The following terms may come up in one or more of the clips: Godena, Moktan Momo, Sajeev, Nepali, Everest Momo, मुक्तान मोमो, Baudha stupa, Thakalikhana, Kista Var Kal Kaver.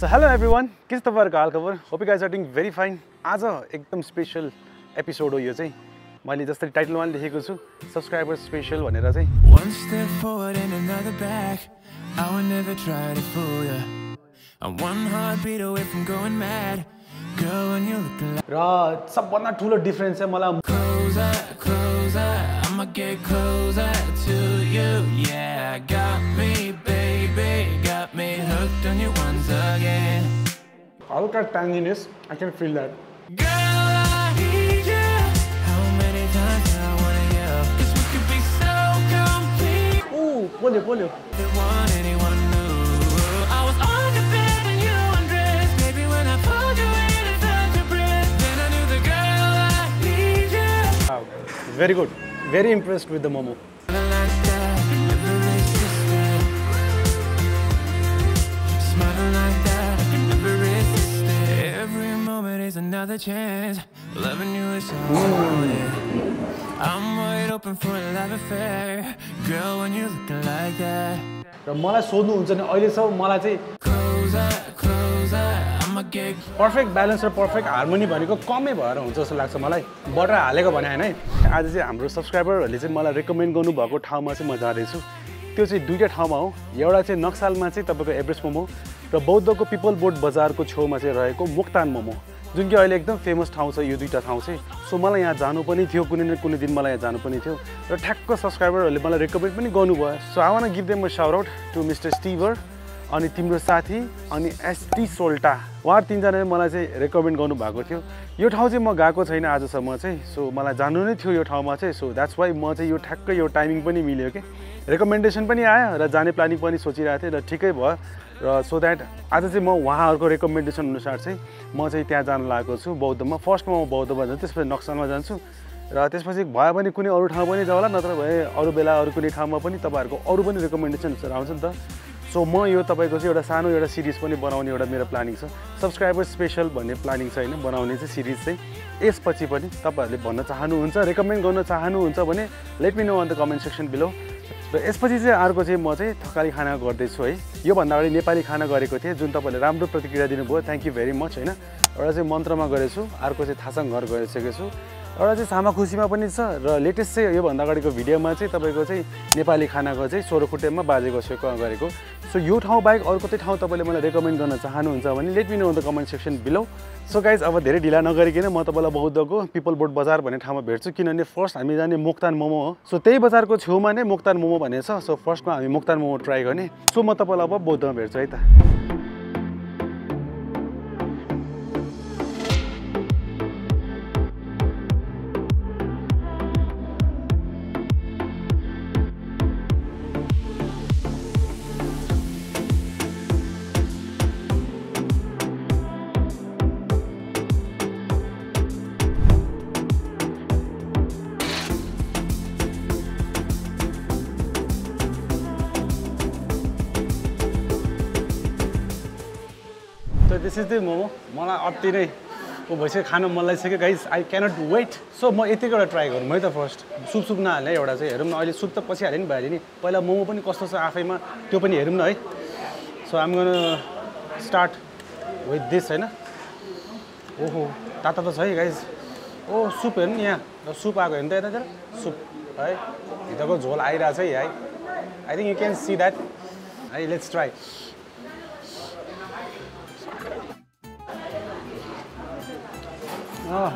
So hello everyone, Kista Var Kal Kaver. Hope you guys are doing very fine. Today is a special episode. I just the title one subscribers special. One step forward and another back. I will never try to fool you. I'm one heartbeat away from going mad. Girl, when you look like सबभन्दा ठूलो difference है मलाई. Closer, I'ma get closer to you. Yeah, got me, baby, got me hooked on you once again. हल्का tanginess, I can feel that. Girl, I need you. How many times I wanna yell? 'Cause we could be so complete. Oh, polio. The one anyone knew. I was on the bed and you undressed, baby, when I pulled you in and felt your breath. Then I knew the girl I need you. Wow, very good. Very impressed with the Momo. Another chance, loving you is so good. I'm wide open for a love affair. Girl, when you look like that. मलाई सोध्नुहुन्छ नि अहिले सब मलाई चाहिँ closer I'm a gig. Perfect balance र perfect harmony भनेको कमै भएर हुन्छ जस्तो लाग्छ मलाई. बटर हालेको भने हैन है. आज चाहिँ हाम्रो सब्स्क्राइबरहरुले चाहिँ मलाई रेकमेन्ड गर्नु भएको ठाउँमा चाहिँ म जादै छु. त्यो चाहिँ दुईटा ठाउँमा हो. एउटा चाहिँ नक्सालमा चाहिँ तपाईको एभरेस्ट मोमो र बौद्धको पिपल बोट बजारको छेउमा चाहिँ रहेको मुक्तान मोमो. जुन कि अहिले एकदम फेमस ठाउँ छ यो दुईटा ठाउँ चाहिँ सो मलाई यहाँ जानु पनि थियो कुनै न कुनै दिन मलाई यहाँ जानु पनि थियो र ठ्याक्क सब्स्क्राइबरहरुले मलाई रेकमेन्ड पनि गर्नुभयो so I want to give them a shout out to mister स्टिभर अनि तिम्रासाथी अनि एस.टी. सोल्टा उहाँ तीनजनाले मलाई चाहिँ रेकमेन्ड गर्नु भएको थियो यो ठाउँ चाहिँ म गएको छैन आजसम्म चाहिँ सो मलाई जानु नै थियो यो ठाउँमा चाहिँ सो दैट्स व्हाई म चाहिँ यो ठ्याक्क यो टाइमिङ पनि मिल्यो के रेकमेन्डेसन पनि आयो र जाने प्लानिङ पनि सोचिरहेथे र ठिकै भयो र सो दैट आज चाहिँ म उहाँहरुको रेकमेन्डेसन अनुसार चाहिँ म चाहिँ त्यहाँ जान लागेको छु बौद्धमा फर्स्टमा म बौद्धमा जान्छु त्यसपछि नक्सलमा जान्छु र त्यसपछि भए पनि कुनै अरु ठाउँ पनि जाउला नत्र भए अरु बेला अरु कुनै ठाउँमा पनि तपाईहरुको अरु पनि रेकमेन्डेसनहरु आउँछ नि त सो म यो तपाईको चाहिँ एउटा सानो एउटा सिरिज पनि बनाउने एउटा मेरो प्लानिङ छ सब्स्क्राइबर्स स्पेशल भन्ने प्लानिङ छ हैन बनाउने चाहिँ सिरिज चाहिँ यसपछि पनि तपाईहरुले भन्न चाहनुहुन्छ रेकमेन्ड गर्न चाहनुहुन्छ भने let me know on the comment section below र यसपछि चाहिँ अर्को चाहिँ म चाहिँ थकाली खाना गर्दैछु है यो भन्दा अगाडि नेपाली खाना गरेको थिएँ जुन तपाईले राम्रो प्रतिक्रिया दिनुभयो थ्यांक यू भेरी मच हैन एउटा चाहिँ मन्त्रमा गरेछु अर्को चाहिँ थासङ घर गरिसकेको छु एउटा चाहिँ सामा खुशीमा पनि छ र लेटेस्ट चाहिँ यो भन्दा अगाडिको भिडियोमा चाहिँ तपाईको चाहिँ नेपाली खानाको चाहिँ सोरोखुटेममा बाजेको सेको गरेको सो यो ठाउँ बाहेक अरु कुनै ठाउँ तपाईले मलाई रेकमेन्ड गर्न चाहनुहुन्छ भने let me know in the comment section below so guys अब धेरै ढिला नगरिकन म तपाईलाई बौद्धको पिपल बोट बजार भन्ने ठाउँमा भेट्छु किनभने फर्स्ट हामी जाने मुक्तान मोमो हो सो त्यही बजारको छेउमा नै मुक्तान मोमो भन्ने छ सो फर्स्टमा हामी मुक्तान मोमो ट्राई गर्ने सो म तपाईलाई अब बौद्धमा भेट्छु है त This is the momo. I guys, I cannot wait. So I will try it first. Soup soup na soup ta pachi halin bhayalini. Paila momo pani kasto cha afaima tyo pani herau na hai. So I'm going to start with this haina. Oho, tata ta chha guys. Oh, soup hernu yaha. Soup aako hernu ta eta jara. Soup hai. Hitako jhol aira chha hai. I think you can see that. Hey, let's try. Ah.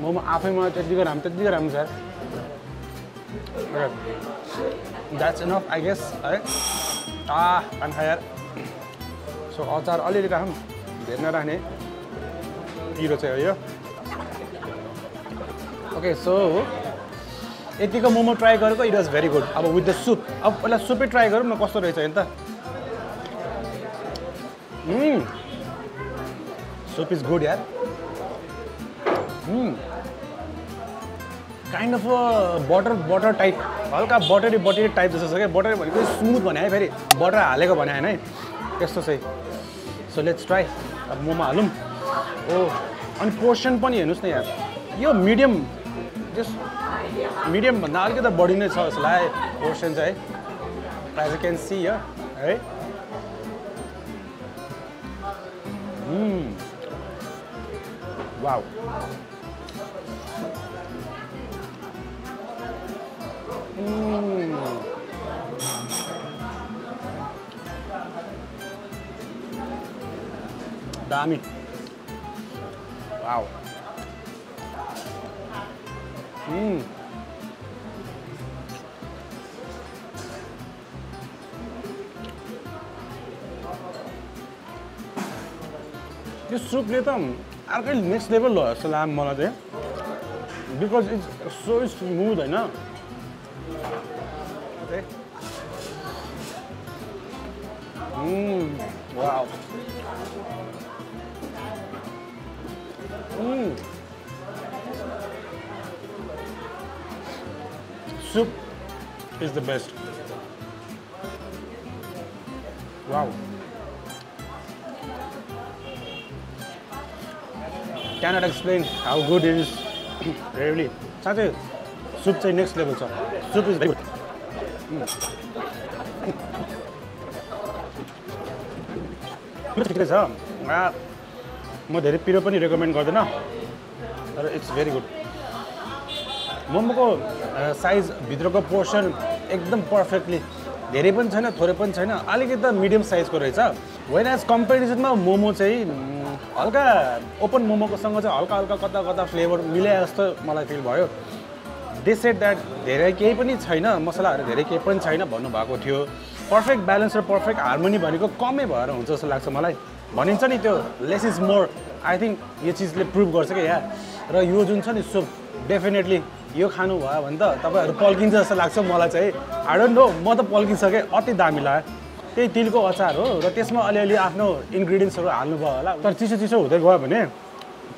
Momo afayma tyatikko ram sir. Okay. That's enough I guess. Right? Ah, I'm tired. So achar alilili rakham. Dherna rakhne. Tiro chahiyo yo. Okay, so etiko momo try gareko, it was very good. Ab with the soup. Ab pahila soup hi try garau na kasto rahaicha haina ta. Soup is good yaar. Kind of a butter type. Halka buttery type jasto chha ke butter bhaneko smooth bhanaya hai, very butter haleko bhanaya haina hai. Testo chai. So let's try. अब मोमा हालूँ. Oh, and portion पनी है नुस्ने यार. यो medium, just medium नाल के तो body ने साला सलाय portions है. As you can see here, right? Wow. Dami. Wow. This soup later, I can next level lo salam malade because it's so smooth, I know. Wow. Soup is the best. Wow. Cannot explain how good it is. Really. Sajeev, soup is next level, sir. Soup is very good. I recommend Godena. It's very good. Momo's size, bidro's portion, एकदम perfectly. धेरै पनि छैन, थोरै पनि छैन, अलिकति medium size को रहेछ. Whereas comparison मा मोमो चाहिँ हल्का open मोमो को सँग चाहिँ हल्का कता flavor मिले जस्तो मलाई feel भयो. They said that धेरै केही पनि छैन, मसलाहरु धेरै केही पनि छैन भन्नु भएको थियो. Perfect balance र perfect harmony भनेको कमै भएर हुन्छ जस्तो लाग्छ मलाई. भनिन्छ नि त्यो less is more. I think यो चीजले प्रूभ गर्छ के यार. र यो जुन छ नि soup definitely यो खानु भयो भने त तपाईहरु पल्किन्छ जस्तो लाग्छ मलाई चाहिँ. I don't know, म त पल्किसके. अति दामी लाग्यो. त्यही तिलको अचार हो र त्यसमा अलिअलि आफ्नो इन्ग्रेडिएन्ट्सहरु हाल्नु भयो होला. तर चिसो हुँदै गयो भने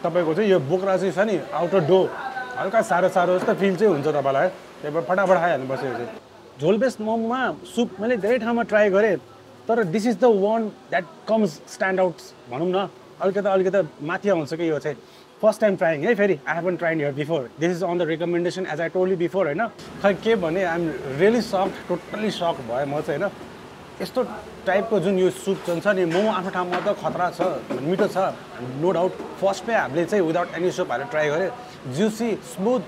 तपाईको चाहिँ यो बोक्रा चाहिँ छ नि आउटर डो हल्का सारो जस्तो फिल चाहिँ हुन्छ तपाईलाई. त्यही भएर फटाफट खाइहाल्नु पर्छ यो चाहिँ. झोल बेस्ट मोमोमा सुप मैले धेरै ठाउँमा ट्राई गरे तर this is the one that comes stand out भनौं न. अलिकता माथि आउँछ के यो चाहिँ. First time trying, hey, Ferry. I haven't tried here before. This is on the recommendation, as I told you before, right? I'm really shocked, totally shocked, boy. Must say, na. This type of jun soup, jansa ni momo after time mata khatra sa, meaty sa, no doubt. First pay, let's say without any soup, I try it. Juicy, smooth.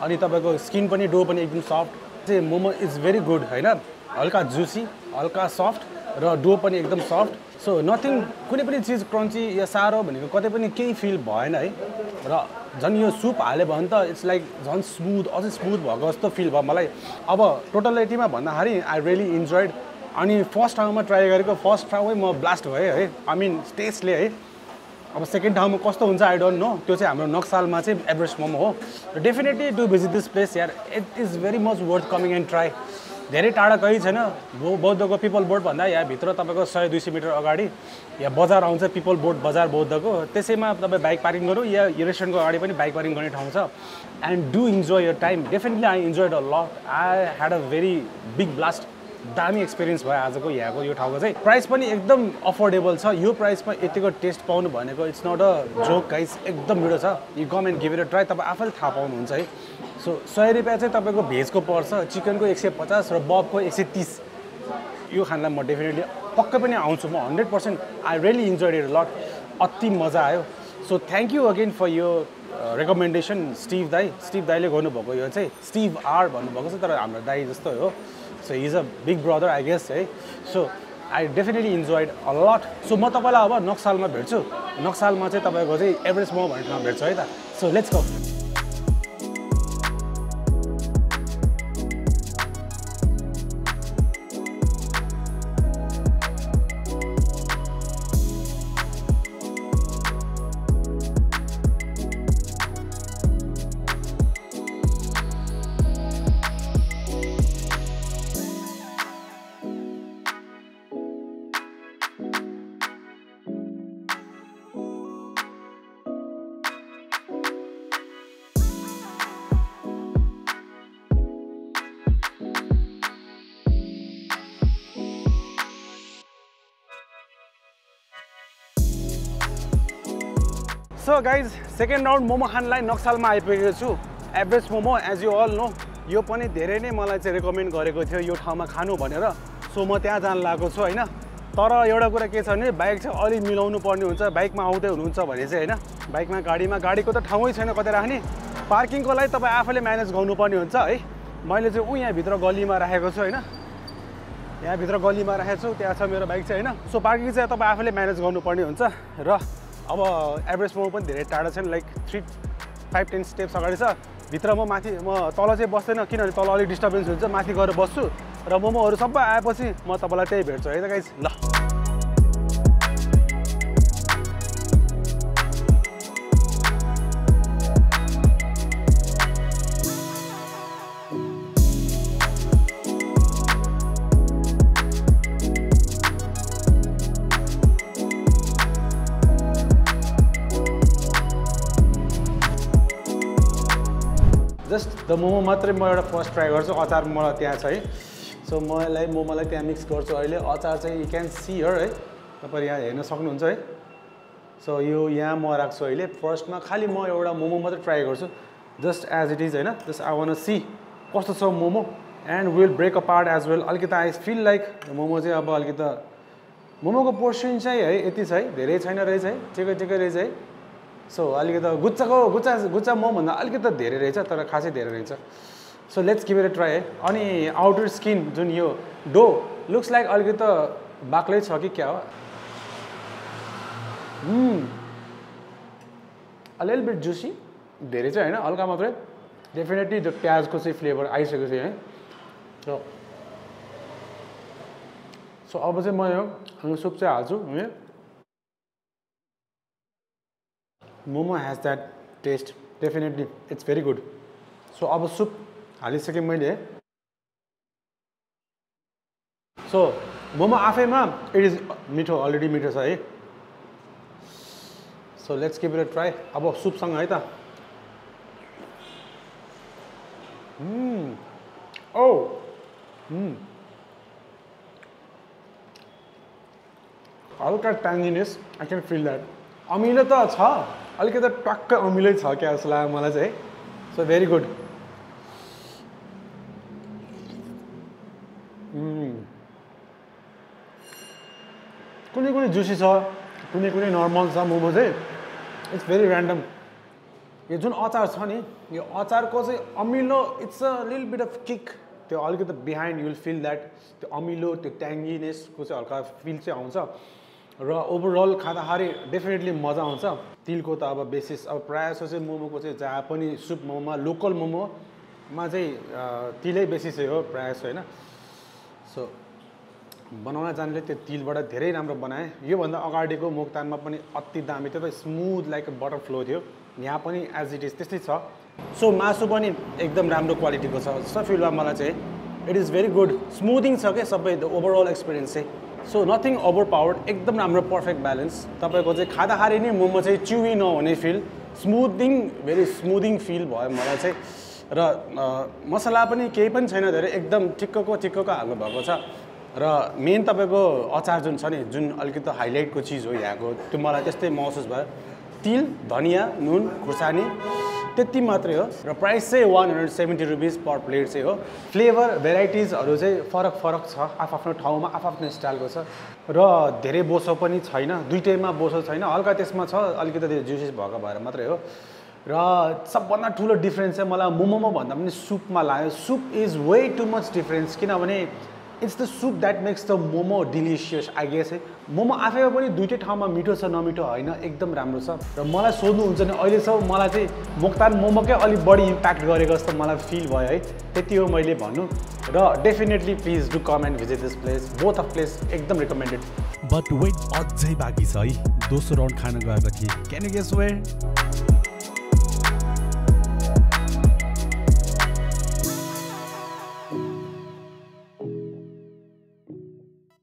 And itabago skin pani, dough pani, ekdum soft. This momo is very good, right? Na. Alka juicy, alka soft. र dough पनि एकदम soft. So nothing कुनै पनि चीज crunchy या सारो भनेको कतै पनि केही फिल भएन है. र जन यो सुप हाले भने त इट्स लाइक जन स्मूथ अझै स्मूथ भएको जस्तो फिल भयो मलाई. अब टोटलिटीमा भन्दाखेरि आई रियली इन्जॉयड. अनि फर्स्ट टाइममा ट्राई गरेको फर्स्ट ट्राइमै म ब्लास्ट भए है. आई मिन टेस्टले है. अब सेकेन्ड ठाउँमा कस्तो हुन्छ आई डोन्ट नो. त्यो चाहिँ हाम्रो नक्सालमा चाहिँ एभरेस्ट मोमो हो. Definitely do visit this place यार. It is very much worth coming and try. धेरै टाढा कहीँ छैन. बौद्धको पीपल बोर्ड भन्दा यहाँ भित्र तपाईँको 100-200 मिटर अगाडि यहाँ बजार आउँछ. पीपल बोर्ड बजार बौद्धको त्यसैमा तपाईँ बाइक पार्किङ गर्नु या रेस्टुरेन्टको अगाडि पनि बाइक पार्किङ गर्ने ठाउँ छ. And do enjoy your time. Definitely I enjoyed a lot. I had a very big blast. दामी एक्सपिरियन्स भयो आजको यहाँको यो ठाउँको चाहिँ. प्राइस पनि एकदम अफोर्डेबल छ. यो प्राइसमा यतिको टेस्ट पाउनु भनेको it's not a joke guys. एकदम मिठो छ. You come and give it a try. तपाईँ आफैले थाहा पाउनुहुन्छ है. सो ₹100 चाहिँ तपाईको भेजको पर्छ, चिकनको 150 र बबको 130. यो खानलाई म डेफिनेटली पक्कै पनि आउँछु म 100%. I really enjoyed it a lot. अति मजा आयो. So thank you again for यो रेकमेन्डेसन स्टिभ दाई. स्टिभ दाईले गर्नुभएको यो चाहिँ स्टिभ आर भन्नुभएको छ तर हाम्रो दाई जस्तो हो. So he's a big brother, I guess. Hey? So I definitely enjoyed a lot. So I'm going to next year. Next year, I'm going to go Everest Momo. So let's go. So guys, second round momo khanlai Naksalma aipakeku chu. Average momo, as you all know, yo pani dherai nai malai chai recommend gareko thiyo yo ठाउँमा खानु भनेर. So ma tyaha jan lageko chu हैन. तर एउटा कुरा के छ भने बाइक चाहिँ अलि मिलाउनु पर्ने हुन्छ. बाइकमा आउँदै हुनुहुन्छ भने चाहिँ हैन. बाइकमा गाडीको त ठाउँै छैन कतै राख्ने. पार्किङको लागि तपाई आफैले म्यानेज गर्नु पर्ने हुन्छ है. मैले चाहिँ यहाँ भित्र गल्लीमा राखेको छु हैन. यहाँ भित्र गल्लीमा राखेको छु. त्यहाँ छ मेरो बाइक चाहिँ हैन. सो पार्किङ चाहिँ तपाई आफैले म्यानेज गर्नु पर्ने हुन्छ र अब एभरेज मोमो पनि धेरै टाढा छैन. लाइक 3-5-10 स्टेप्स अगाडि छ. भित्र म माथि म तल चाहिँ बस्दैन किनभने तल अलिक डिस्टर्बेन्स हुन्छ. माथि गएर बस्छु र मोमोहरु सबै आएपछि म तपाईलाई त्यही भेट्छु है त गाइस. ल जस्ट द मोमो मात्रै म एउटा फर्स्ट ट्राई गर्छु. अचार मलाई त्यहाँ छ है. सो मलाई मोमोलाई त्यहाँ मिक्स गर्छु अहिले. अचार चाहिँ यु क्यान सी हर है. तपाईँ यहाँ हेर्न सक्नुहुन्छ है. सो यो यहाँ म राख्छु अहिले. फर्स्टमा खालि म एउटा मोमो मात्रै ट्राई गर्छु जस्ट एज इट इज हैन. Just I want to see कस्तो छ momo and will break a part as well. अलिकति आई फिल लाइक मोमो चाहिँ अब अलिकति मोमोको पोर्सन चाहिँ है यति छ है. धेरै छैन रहेछ है. ठिकै ठिकै रहेछ है. सो अलिकति गुच्चा मोमोभन्दा अलिकति धेरै रहेछ तर खासै धेरै रहेछ. So let's give it a try है. अनि आउटर स्किन जुन यो डो लुक्स लाइक अलिकति बाक्लै छ कि क्या हो. अ लिटल बिट जुसी धेरै चाहिँ हैन. हल्का मात्रै. डेफिनेटली त्यो प्याजको चाहिँ फ्लेभर आइसकेको छ है. सो अब चाहिँ म यो सुप चाहिँ हाल्छु. Momo has that taste. Definitely it's very good. So अब सुप हालिसकेँ मैले. सो मोमो आफैमा इट इज मिठो. अलरेडी मिठो छ है. So let's give it a try अब सुपसँग है त. ओ हल्का tanginess I can feel that. अमिलो त छ अलिकति टक्क अमिलै छ क्या जस्तो लाग्यो मलाई चाहिँ. So very good. कुनै कुनै जुसी छ कुनै कुनै नर्मल छ मोमो चाहिँ. It's very random. यो जुन अचार छ नि यो अचारको चाहिँ अमिलो it's a little bit of kick. त्यो अलिकति behind you will feel that. त्यो अमिलो त्यो ट्याङ्गिनेसको चाहिँ हल्का फिल चाहिँ आउँछ र ओभरअल खाँदाखेरि डेफिनेटली मजा आउँछ. तिलको त अब बेसिस अब प्रायः जस्तो चाहिँ मोमोको चाहिँ जहाँ पनि सुप मोमोमा लोकल मोमोमा चाहिँ तिलै बेसिस हो प्रायः जस्तो होइन. सो बनाउन जानेले त्यो तिलबाट धेरै राम्रो बनाएँ. योभन्दा अगाडिको मोक्तानमा पनि अति दामी थियो. त स्मुथ लाइक बटर फ्लो थियो. यहाँ पनि एज इट इज त्यस्तै छ. सो मासु पनि एकदम राम्रो क्वालिटीको छ जस्तो फिल भयो मलाई चाहिँ. It is very good. Smoothing छ क्या सबै ओभरअल एक्सपिरियन्स चाहिँ. So nothing overpowered. एकदम राम्रो पर्फेक्ट ब्यालेन्स. तपाईँको चाहिँ खाँदाखेरि नै मोमो चाहिँ च्युई नहुने feel. Smoothing very smoothing feel भयो मलाई चाहिँ. र मसला पनि केही पनि छैन धेरै. एकदम ठिक्कको हाल्नु भएको छ. र मेन तपाईँको अचार जुन छ नि जुन अलिकति हाइलाइटको चिज हो यहाँको त्यो मलाई त्यस्तै महसुस भयो. तिल धनियाँ नुन खुर्सानी त्यति मात्रै हो. र प्राइस चाहिँ 170 रुपिज पर प्लेट चाहिँ हो. फ्लेभर भेराइटिजहरू चाहिँ फरक छ. आफ्नो ठाउँमा आफ्नो स्टाइलको छ. र धेरै बोसो पनि छैन. दुईटैमा बोसो छैन. हल्का त्यसमा छ अलिकति जुसेस भएको भएर मात्रै हो. र सबभन्दा ठुलो डिफ्रेन्स चाहिँ मलाई मोमोमा भन्दा पनि सुपमा लाग्यो. Soup is way too much difference. किनभने it's the soup that makes the momo delicious I guess है. मोमो आफैमा पनि दुईटै ठाउँमा मिठो छ नमिठो होइन. एकदम राम्रो छ. र मलाई सोध्नुहुन्छ नि अहिलेसम्म मलाई चाहिँ मोक्तान मोमोकै अलिक बढी इम्प्याक्ट गरेको जस्तो मलाई फिल भयो है. त्यति हो मैले भन्नु. र definitely please do come and visit this place. Both of place एकदम रिकमेन्डेड. बट वेट अझै बाँकी छ है. दोस्रो राउन्ड खान गएपछि क्यान यु गेस वेयर